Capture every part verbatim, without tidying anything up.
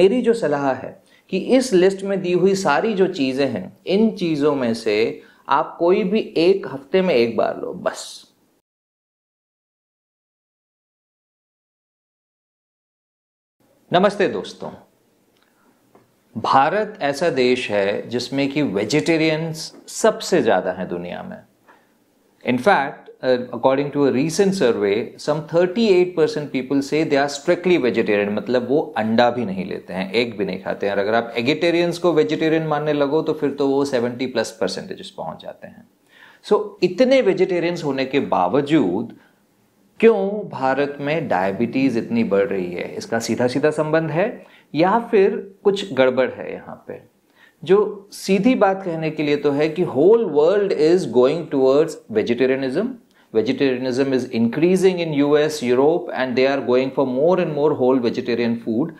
मेरी जो सलाह है कि इस लिस्ट में दी हुई सारी जो चीज़ें हैं, इन चीज़ों में से आप कोई भी एक हफ्ते में एक बार लो बस। नमस्ते दोस्तों, भारत ऐसा देश है जिसमें कि वेजिटेरियंस सबसे ज़्यादा हैं दुनिया में। In fact according to a recent survey some thirty eight percent people say they are strictly vegetarian, मतलब वो अंडा भी नहीं लेते हैं, एग भी नहीं खाते हैं। और अगर आप एगिटेरियंस को वेजिटेरियन मानने लगो तो फिर तो वो सेवेंटी प्लस परसेंटेज पहुंच जाते हैं। सो so, इतने वेजिटेरियंस होने के बावजूद क्यों भारत में डायबिटीज इतनी बढ़ रही है? इसका सीधा सीधा संबंध है या फिर कुछ गड़बड़ है यहाँ पे? जो सीधी बात कहने के लिए तो है कि whole world is going towards vegetarianism. Vegetarianism is increasing in US, Europe and they are going for more and more whole vegetarian food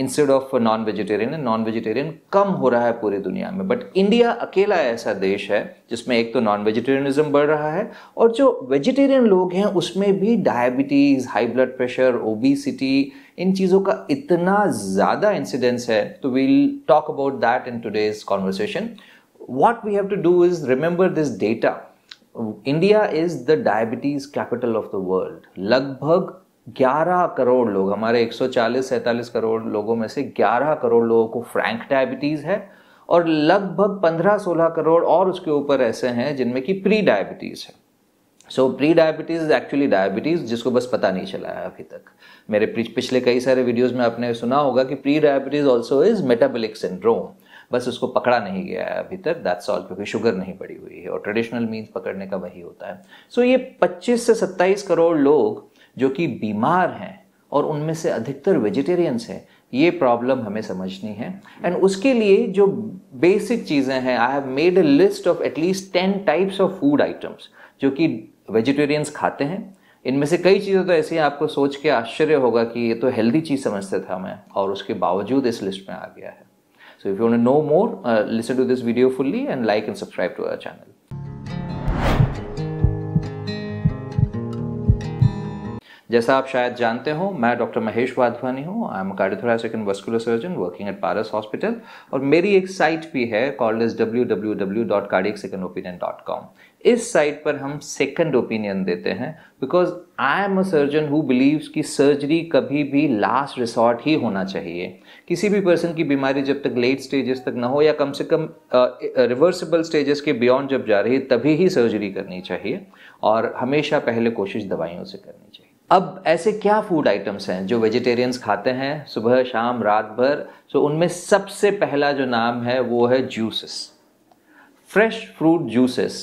instead of non vegetarian. Non vegetarian कम हो रहा है पूरी दुनिया में, बट इंडिया अकेला ऐसा देश है जिसमें एक तो नॉन वेजिटेरियनिज्म बढ़ रहा है और जो वेजिटेरियन लोग हैं उसमें भी diabetes, high blood pressure, obesity, इन चीज़ों का इतना ज़्यादा इंसिडेंस है। तो we'll talk about that in today's conversation. What we have to do is remember this data. India is the diabetes capital of the world. लगभग ग्यारह करोड़ लोग, हमारे एक सौ चालीस सैंतालीस करोड़ लोगों में से ग्यारह करोड़ लोगों को फ्रैंक डायबिटीज़ है और लगभग पंद्रह सोलह करोड़ और उसके ऊपर ऐसे हैं जिनमें कि प्री डायबिटीज़ है। So pre diabetes is actually diabetes जिसको बस पता नहीं चला है अभी तक। मेरे पिछले कई सारे वीडियोज़ में आपने सुना होगा कि pre diabetes also is metabolic syndrome, बस उसको पकड़ा नहीं गया है अभी तक, दैट्स ऑल, क्योंकि शुगर नहीं पड़ी हुई है और ट्रेडिशनल मीन्स पकड़ने का वही होता है। सो so, ये पच्चीस से सत्ताईस करोड़ लोग जो कि बीमार हैं और उनमें से अधिकतर वेजिटेरियंस हैं, ये प्रॉब्लम हमें समझनी है। एंड उसके लिए जो बेसिक चीज़ें हैं, I have made a list of at least ten types of food items जो कि वेजिटेरियंस खाते हैं। इनमें से कई चीज़ें तो ऐसी हैं आपको सोच के आश्चर्य होगा कि ये तो हेल्दी चीज़ समझता था मैं और उसके बावजूद इस लिस्ट में आ गया है। So if you want to know more, uh, listen to this video fully and like and subscribe to our channel. जैसा आप शायद जानते हो, मैं डॉक्टर महेश वाधवानी हूँ। I am a cardiothoracic and vascular surgeon working at Paras hospital और मेरी एक साइट भी है called as W W W dot cardiac second opinion dot com. इस साइट पर हम सेकंड ओपिनियन देते हैं because I am a surgeon who believes कि सर्जरी कभी भी लास्ट रिसॉर्ट ही होना चाहिए। किसी भी पर्सन की बीमारी जब तक लेट स्टेजेस तक ना हो या कम से कम रिवर्सिबल स्टेजेस के बियॉन्ड जब जा रही है तभी ही सर्जरी करनी चाहिए और हमेशा पहले कोशिश दवाइयों से करनी चाहिए। अब ऐसे क्या फूड आइटम्स हैं जो वेजिटेरियंस खाते हैं सुबह शाम रात भर? सो उनमें सबसे पहला जो नाम है वो है जूसेस, फ्रेश फ्रूट जूसेस।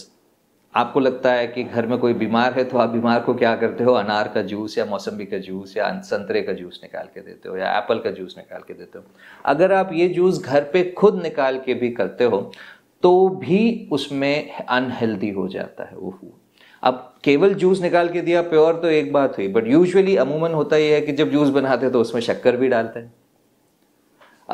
आपको लगता है कि घर में कोई बीमार है तो आप बीमार को क्या करते हो? अनार का जूस या मौसम्बी का जूस या संतरे का जूस निकाल के देते हो या एप्पल का जूस निकाल के देते हो। अगर आप ये जूस घर पे खुद निकाल के भी करते हो तो भी उसमें अनहेल्दी हो जाता है वो फूड। अब केवल जूस निकाल के दिया प्योर तो एक बात हुई, बट यूजुअली अमूमन होता यह है कि जब जूस बनाते हैं तो उसमें शक्कर भी डालते हैं।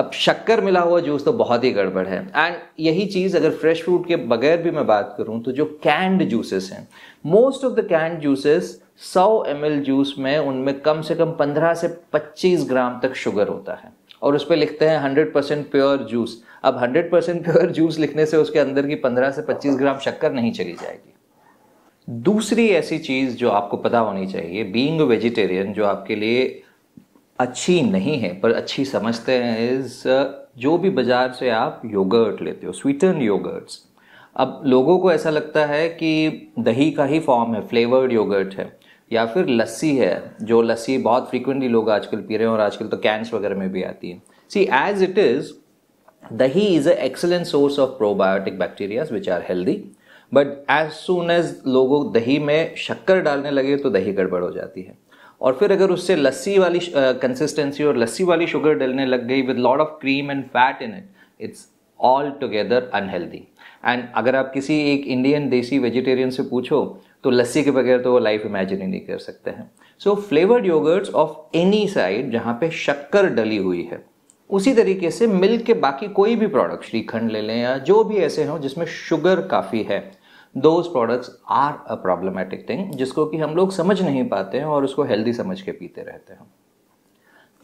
अब शक्कर मिला हुआ जूस तो बहुत ही गड़बड़ है। एंड यही चीज़ अगर फ्रेश फ्रूट के बगैर भी मैं बात करूं तो जो कैंड जूसेस हैं, most of the canned juices सौ एम एल जूस में उनमें कम से कम पंद्रह से पच्चीस ग्राम तक शुगर होता है और उस पर लिखते हैं हंड्रेड परसेंट प्योर जूस। अब हंड्रेड परसेंट प्योर जूस लिखने से उसके अंदर की पंद्रह से पच्चीस ग्राम शक्कर नहीं चली जाएगी। दूसरी ऐसी चीज़ जो आपको पता होनी चाहिए बीइंग अ वेजिटेरियन, जो आपके लिए अच्छी नहीं है पर अच्छी समझते हैं, इस जो भी बाज़ार से आप योगर्ट लेते हो, स्वीटन योगर्ट्स। अब लोगों को ऐसा लगता है कि दही का ही फॉर्म है, फ्लेवर्ड योगर्ट है, या फिर लस्सी है, जो लस्सी बहुत फ्रीक्वेंटली लोग आजकल पी रहे हैं और आजकल तो कैंस वगैरह में भी आती है। See as it is, dahi is a excellent source of probiotic bacterias which are healthy, but as soon as लोगों दही में शक्कर डालने लगे तो दही गड़बड़ हो जाती है। और फिर अगर उससे लस्सी वाली कंसिस्टेंसी uh, और लस्सी वाली शुगर डलने लग गई with lot of cream and fat in it, it's all together unhealthy. And अगर आप किसी एक इंडियन देसी वेजिटेरियन से पूछो तो लस्सी के बगैर तो वो लाइफ इमेजिन ही नहीं कर सकते हैं। So flavoured yogurts of any side जहाँ पे शक्कर डली हुई है, उसी तरीके से मिल्क के बाकी कोई भी प्रोडक्ट, श्रीखंड ले लें या जो भी ऐसे हों जिसमें शुगर काफ़ी है, those products are a problematic thing जिसको कि हम लोग समझ नहीं पाते हैं और उसको हेल्दी समझ के पीते रहते हैं।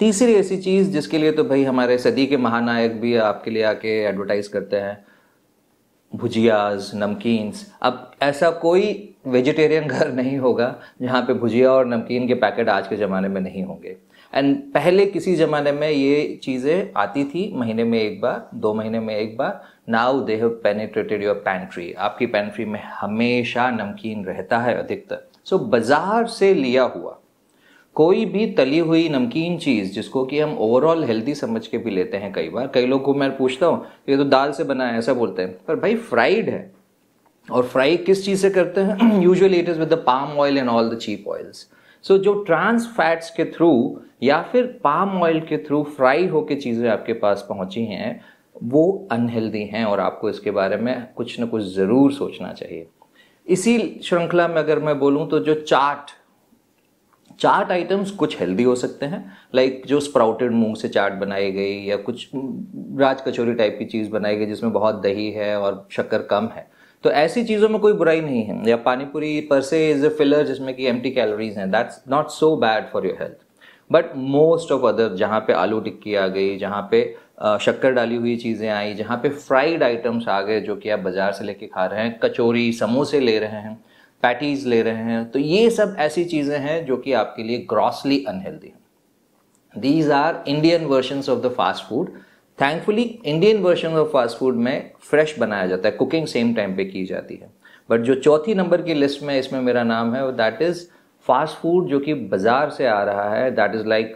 तीसरी ऐसी चीज़ जिसके लिए तो भाई हमारे सदी के महानायक भी आपके लिए आके एडवर्टाइज करते हैं, भुजियाज, नमकीन्स। अब ऐसा कोई वेजिटेरियन घर नहीं होगा जहाँ पे भुजिया और नमकीन के पैकेट आज के ज़माने में नहीं होंगे। एंड पहले किसी ज़माने में ये चीज़ें आती थी महीने में एक बार, दो महीने में एक बार। Now they have penetrated your pantry. आपकी पैंट्री में हमेशा नमकीन रहता है अधिकतर। सो so, बाजार से लिया हुआ कोई भी तली हुई नमकीन चीज़ जिसको कि हम ओवरऑल हेल्दी समझ के भी लेते हैं। कई बार कई लोग को मैं पूछता हूँ ये तो दाल से बना है ऐसा बोलते हैं, पर भाई फ्राइड है। और फ्राई किस चीज़ से करते हैं? Usually it is with the palm oil and all the cheap oils. So जो ट्रांस फैट्स के थ्रू या फिर पाम ऑयल के थ्रू फ्राई होके चीज़ें आपके पास पहुँची हैं वो अनहेल्दी हैं, और आपको इसके बारे में कुछ ना कुछ ज़रूर सोचना चाहिए। इसी श्रृंखला में अगर मैं बोलूँ तो जो चाट चाट आइटम्स कुछ हेल्दी हो सकते हैं, लाइक जो स्प्राउटेड मूंग से चाट बनाई गई या कुछ राज कचौरी टाइप की चीज़ बनाई गई जिसमें बहुत दही है और शक्कर कम है, तो ऐसी चीज़ों में कोई बुराई नहीं है। या पानीपुरी पर से इज ए फिलर जिसमें कि एम्प्टी कैलोरीज हैं, that's not so bad for your health. But most of other जहाँ पे आलू टिक्की आ गई, जहाँ पे शक्कर डाली हुई चीज़ें आई, जहाँ पे फ्राइड आइटम्स आ गए जो कि आप बाज़ार से लेके खा रहे हैं, कचौरी, समोसे ले रहे हैं, पैटीज ले रहे हैं, तो ये सब ऐसी चीज़ें हैं जो कि आपके लिए ग्रॉसली अनहेल्दी हैं। These are Indian versions of the fast food. Thankfully Indian version of fast food में फ्रेश बनाया जाता है, कुकिंग सेम टाइम पे की जाती है। बट जो चौथी नंबर की लिस्ट में इसमें मेरा नाम है, दैट इज़ फास्ट फूड जो कि बाज़ार से आ रहा है, दैट इज़ लाइक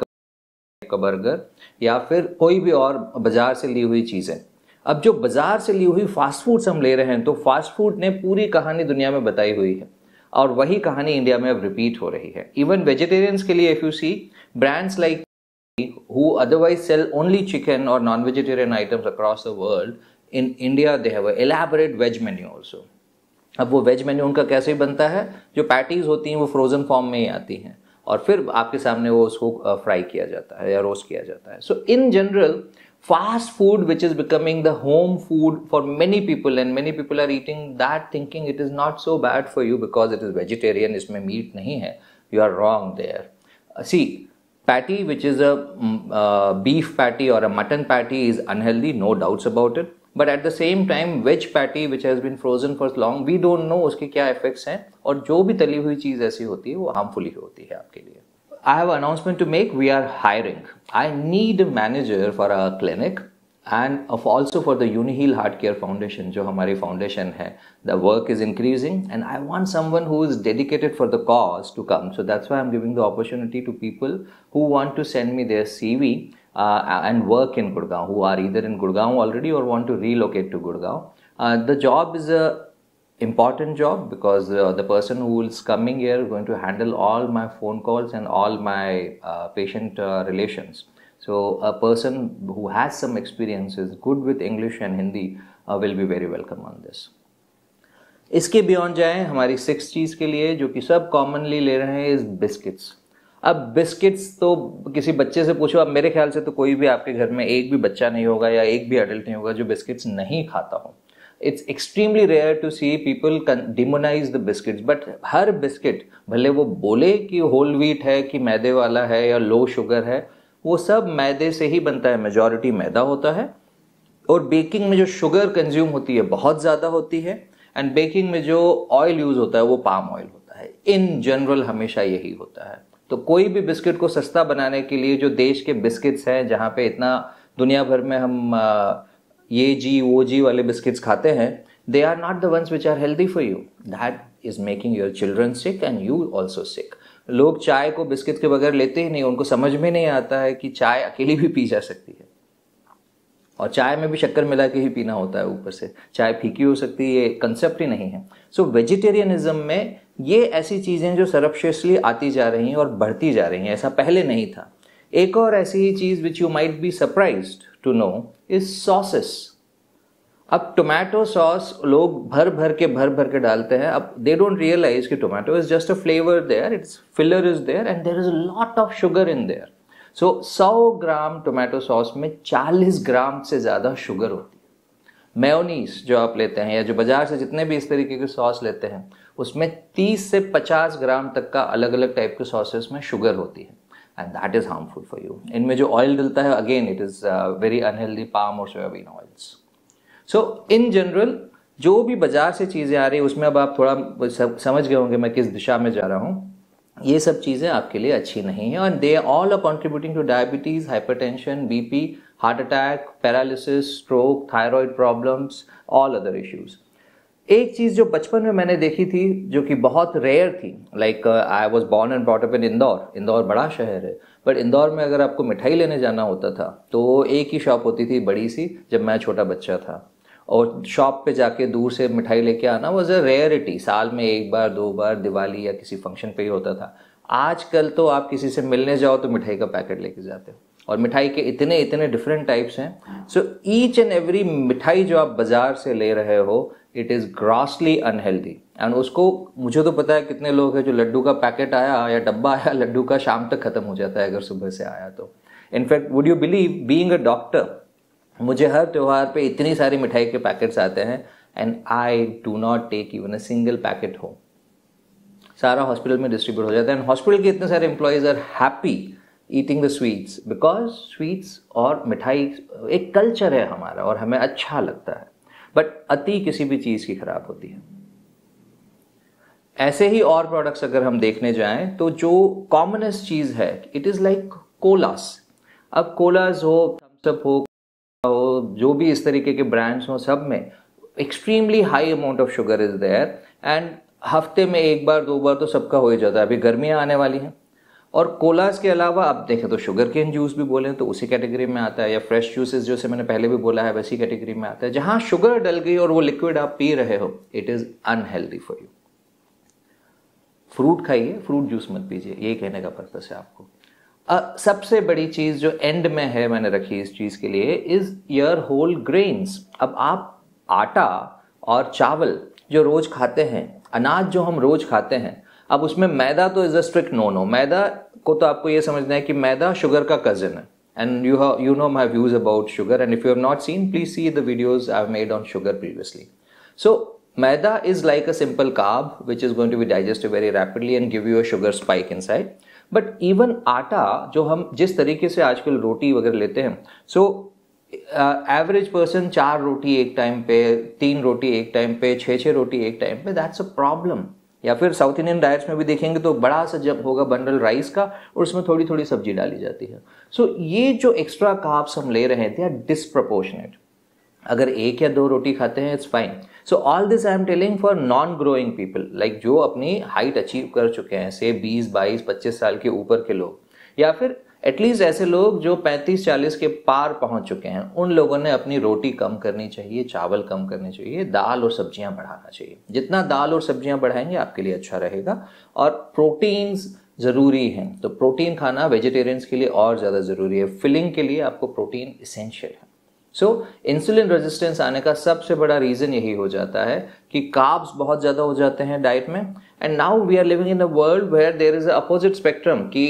बर्गर या फिर कोई भी और बाज़ार से ली हुई चीज़ें। अब जो बाज़ार से ली हुई फास्ट फूड्स हम ले रहे हैं, तो फास्ट फूड ने पूरी कहानी दुनिया में बताई हुई है और वही कहानी इंडिया में अब रिपीट हो रही है। इवन वेजिटेरियंस के लिए if you see brands like who otherwise sell only chicken or non-vegetarian items across the world, in India they have an elaborate veg menu also. अब वो वेज मेन्यू उनका कैसे बनता है? जो पैटीज होती हैं वो फ्रोजन फॉर्म में ही आती हैं और फिर आपके सामने वो उसको फ्राई किया जाता है या रोस्ट किया जाता है। So in general fast food which is becoming the home food for many people and many people are eating that thinking it is not so bad for you because it is vegetarian, इसमें meat नहीं है। You are wrong there. See patty which is a uh, beef patty or a mutton patty is unhealthy, no doubts about it, but at the same time veg patty which has been frozen for long, we don't know उसके क्या effects हैं, और जो भी तली हुई चीज़ ऐसी होती है वो harmful ही होती है आपके लिए। I have an announcement to make, we are hiring. I need a manager for our clinic and of also for the Unihil healthcare foundation, जो हमारी foundation है, the work is increasing and I want someone who is dedicated for the cause to come. So that's why I'm giving the opportunity to people who want to send me their C V uh, and work in Gurgaon, who are either in Gurgaon already or want to relocate to Gurgaon. Uh, the job is a important job because uh, the person who is coming here is going to handle all my phone calls and all my uh, patient uh, relations. So a person who has some experience, is good with English and Hindi, uh, will be very welcome on this. इसके beyond जाए हमारी six चीज़ के लिए जो कि सब commonly ले रहे हैं, इज बिस्किट्स। अब बिस्किट्स तो किसी बच्चे से पूछो, अब मेरे ख्याल से तो कोई भी आपके घर में एक भी बच्चा नहीं होगा या एक भी एडल्ट नहीं होगा जो बिस्किट्स नहीं खाता हो। It's extremely rare to see people demonize the biscuits, but हर बिस्किट, भले वो बोले कि होल व्हीट है कि मैदे वाला है या लो शुगर है, वो सब मैदे से ही बनता है। मेजॉरिटी मैदा होता है और बेकिंग में जो शुगर कंज्यूम होती है बहुत ज़्यादा होती है, एंड बेकिंग में जो ऑयल यूज़ होता है वो पाम ऑयल होता है। इन जनरल हमेशा यही होता है। तो कोई भी बिस्किट को सस्ता बनाने के लिए जो देश के बिस्किट्स हैं, जहाँ पे इतना दुनिया भर में हम ये जी वो जी वाले बिस्किट्स खाते हैं, they are not the ones which are healthy for you, that is making your children sick and you also sick. लोग चाय को बिस्किट के बगैर लेते ही नहीं, उनको समझ में नहीं आता है कि चाय अकेली भी पी जा सकती है और चाय में भी शक्कर मिला के ही पीना होता है, ऊपर से चाय फीकी हो सकती है, ये कंसेप्ट ही नहीं है। सो वेजिटेरियनिज्म में ये ऐसी चीज़ें जो सर्वश्रेष्ठली आती जा रही हैं और बढ़ती जा रही हैं, ऐसा पहले नहीं था। एक और ऐसी ही चीज़ which you might be surprised to know is sauces. अब टोमेटो सॉस लोग भर भर के भर भर के डालते हैं। अब दे डोंट रियलाइज कि tomato is just a flavour there, it's filler is there and there is a lot of sugar in there. So सौ ग्राम टोमेटो सॉस में चालीस ग्राम से ज़्यादा शुगर होती है। मेयोनीज जो आप लेते हैं या जो बाजार से जितने भी इस तरीके के सॉस लेते हैं, उसमें तीस से पचास ग्राम तक का अलग अलग टाइप के सॉसेस में शुगर होती है। and that is harmful for you. इनमें जो oil डलता है, again it is very unhealthy, palm और soybean oils. So in general जो भी बाजार से चीज़ें आ रही है उसमें अब आप थोड़ा समझ गए होंगे मैं किस दिशा में जा रहा हूँ. ये सब चीज़ें आपके लिए अच्छी नहीं हैं और they all are contributing to diabetes, hypertension, BP, heart attack, paralysis, stroke, thyroid problems, all other issues. एक चीज़ जो बचपन में मैंने देखी थी जो कि बहुत रेयर थी, like I was born and brought up in Indore. Indore बड़ा शहर है बट इंदौर में अगर आपको मिठाई लेने जाना होता था तो एक ही शॉप होती थी बड़ी सी जब मैं छोटा बच्चा था, और शॉप पे जाके दूर से मिठाई लेके आना वॉज अ रेयरिटी. साल में एक बार दो बार दिवाली या किसी फंक्शन पे ही होता था. आजकल तो आप किसी से मिलने जाओ तो मिठाई का पैकेट लेके जाते हो, और मिठाई के इतने इतने डिफरेंट टाइप्स हैं. सो ईच एंड एवरी मिठाई जो आप बाजार से ले रहे हो it is grossly unhealthy. And उसको मुझे तो पता है कितने लोग हैं जो लड्डू का पैकेट आया या डब्बा आया लड्डू का शाम तक ख़त्म हो जाता है अगर सुबह से आया तो. In fact would you believe, being a doctor मुझे हर त्यौहार पे इतनी सारी मिठाई के पैकेट्स आते हैं and I do not take even a single packet home. सारा हॉस्पिटल में डिस्ट्रीब्यूट हो जाता है एंड हॉस्पिटल के इतने सारे employees are happy eating the sweets because sweets और मिठाई एक कल्चर है हमारा और हमें अच्छा लगता है. बट अति किसी भी चीज़ की खराब होती है. ऐसे ही और प्रोडक्ट्स अगर हम देखने जाएं तो जो कॉमनेस्ट चीज़ है इट इज़ लाइक कोलास. अब कोलास हो, थम्स अप हो, जो भी इस तरीके के ब्रांड्स हों, सब में extremely high amount of sugar is there. And हफ्ते में एक बार दो बार तो सबका हो ही जाता है. अभी गर्मियाँ आने वाली हैं और कोलास के अलावा आप देखें तो शुगर केन जूस भी बोलें तो उसी कैटेगरी में आता है, या फ्रेश जूसेस जैसे मैंने पहले भी बोला है वैसी कैटेगरी में आता है. जहाँ शुगर डल गई और वो लिक्विड आप पी रहे हो it is unhealthy for you. Fruit खाइए, फ्रूट जूस मत पीजिए, ये कहने का पर्पस है आपको. Uh, सबसे बड़ी चीज़ जो एंड में है मैंने रखी इस चीज़ के लिए इज योर होल ग्रेन्स. अब आप आटा और चावल जो रोज़ खाते हैं, अनाज जो हम रोज़ खाते हैं, अब उसमें मैदा तो is a strict no no. मैदा को तो आपको ये समझना है कि मैदा शुगर का कज़न है. And you you know my views about sugar and if you have not seen please see the videos I have made on sugar previously. So maida is like a simple carb which is going to be digested very rapidly and give you a sugar spike inside. But even आटा जो हम जिस तरीके से आजकल रोटी वगैरह लेते हैं, सो एवरेज पर्सन चार रोटी एक टाइम पे, तीन रोटी एक टाइम पे, छः छः रोटी एक टाइम पे, दैट्स अ प्रॉब्लम. या फिर साउथ इंडियन डाइट्स में भी देखेंगे तो बड़ा सा जब होगा बंडल राइस का और उसमें थोड़ी थोड़ी सब्जी डाली जाती है. सो so, ये जो एक्स्ट्रा कार्ब्स हम ले रहे हैं दे आर डिसप्रपोर्शनेट. अगर एक या दो रोटी खाते हैं it's fine. So all this I am telling for non growing people, like जो अपनी हाइट अचीव कर चुके हैं, से बीस, बाईस, पच्चीस साल के ऊपर के लोग, या फिर एटलीस्ट ऐसे लोग जो पैंतीस, चालीस के पार पहुंच चुके हैं. उन लोगों ने अपनी रोटी कम करनी चाहिए, चावल कम करने चाहिए, दाल और सब्जियां बढ़ाना चाहिए. जितना दाल और सब्जियां बढ़ाएंगे आपके लिए अच्छा रहेगा. और प्रोटीन्स ज़रूरी हैं तो प्रोटीन खाना वेजिटेरियंस के लिए और ज़्यादा ज़रूरी है. फिलिंग के लिए आपको प्रोटीन इसेंशियल है. सो इंसुलिन रेजिस्टेंस आने का सबसे बड़ा रीज़न यही हो जाता है कि कार्ब्स बहुत ज़्यादा हो जाते हैं डाइट में. And now we are living in a world where there is a opposite spectrum कि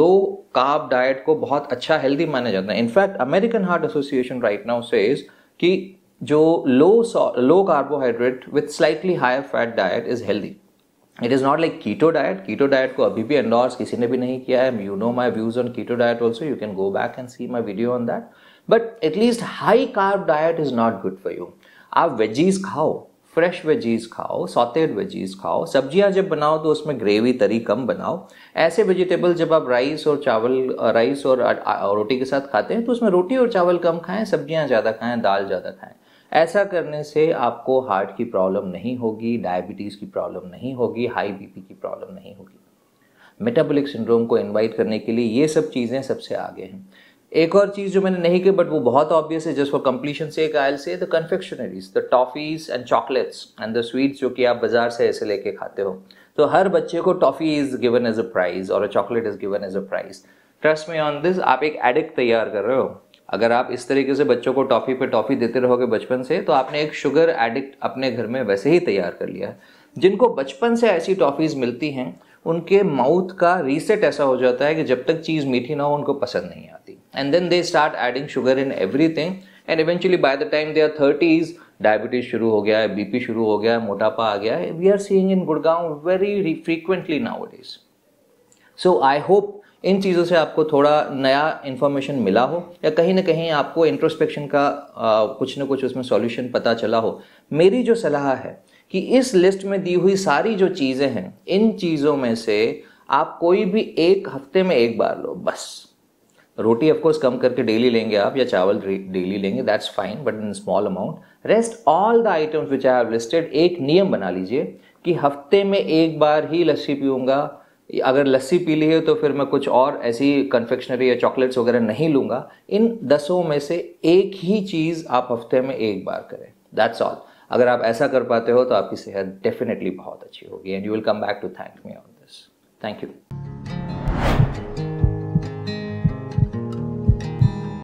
लो कार्ब डाइट को बहुत अच्छा हेल्दी माना जाता है. In fact American heart association right now says कि जो low low carbohydrate with slightly higher fat diet is healthy. It is not like keto diet. Keto diet को अभी भी एंडोर्स किसी ने भी नहीं किया है. You know my views on keto diet also, you can go back and see my video on that. But at least high carb diet is not good for you. आप वेजीज खाओ, फ्रेश वेजीज खाओ, sauteed veggies खाओ. सब्जियां जब बनाओ तो उसमें gravy तरी कम बनाओ. ऐसे वेजिटेबल जब आप राइस और चावल राइस और रोटी के साथ खाते हैं तो उसमें रोटी और चावल कम खाएं, सब्जियां ज़्यादा खाएं, दाल ज़्यादा खाएं. ऐसा करने से आपको हार्ट की प्रॉब्लम नहीं होगी, डायबिटीज़ की प्रॉब्लम नहीं होगी, हाई बीपी की प्रॉब्लम नहीं होगी. मेटाबॉलिक सिंड्रोम को इन्वाइट करने के लिए ये सब चीज़ें सबसे आगे हैं. एक और चीज़ जो मैंने नहीं की बट वो बहुत ऑब्वियस है जस्ट फॉर कंप्लीशन से एक आयल से, the confectioneries, the toffees and chocolates and the sweets जो कि आप बाजार से ऐसे लेके खाते हो. तो हर बच्चे को toffee is given as a prize और a chocolate is given as a prize. Trust me on this, आप एक एडिक्ट तैयार कर रहे हो. अगर आप इस तरीके से बच्चों को टॉफ़ी पे टॉफ़ी देते रहोगे बचपन से तो आपने एक शुगर एडिक्ट अपने घर में वैसे ही तैयार कर लिया है. जिनको बचपन से ऐसी टॉफ़ीज़ मिलती हैं उनके माउथ का रीसेट ऐसा हो जाता है कि जब तक चीज़ मीठी ना हो उनको पसंद नहीं आती. And then they start adding sugar in everything and eventually by the time they are thirties diabetes शुरू हो गया है, बीपी शुरू हो गया है, मोटापा आ गया है. We are seeing in Gurgaon very frequently nowadays. So I hope इन चीज़ों से आपको थोड़ा नया इन्फॉर्मेशन मिला हो या कहीं ना कहीं आपको इंट्रोस्पेक्शन का आ, कुछ ना कुछ उसमें सॉल्यूशन पता चला हो, मेरी जो सलाह है कि इस लिस्ट में दी हुई सारी जो चीज़ें हैं, इन चीज़ों में से आप कोई भी एक हफ्ते में एक बार लो बस। रोटी ऑफकोर्स कम करके डेली लेंगे आप, या चावल डेली लेंगे, that's fine, but in small amount. Rest all the items which I have listed, एक नियम बना लीजिए कि हफ्ते में एक बार ही लस्सी पीऊँगा। अगर लस्सी पी ली है तो फिर मैं कुछ और ऐसी कन्फेक्शनरी या चॉकलेट्स वगैरह नहीं लूँगा। इन दसों में से एक ही चीज़ आप हफ्ते में एक बार करें, दैट्स ऑल। अगर आप ऐसा कर पाते हो तो आपकी सेहत डेफिनेटली बहुत अच्छी होगी, and you will come back to thank me on this. Thank you.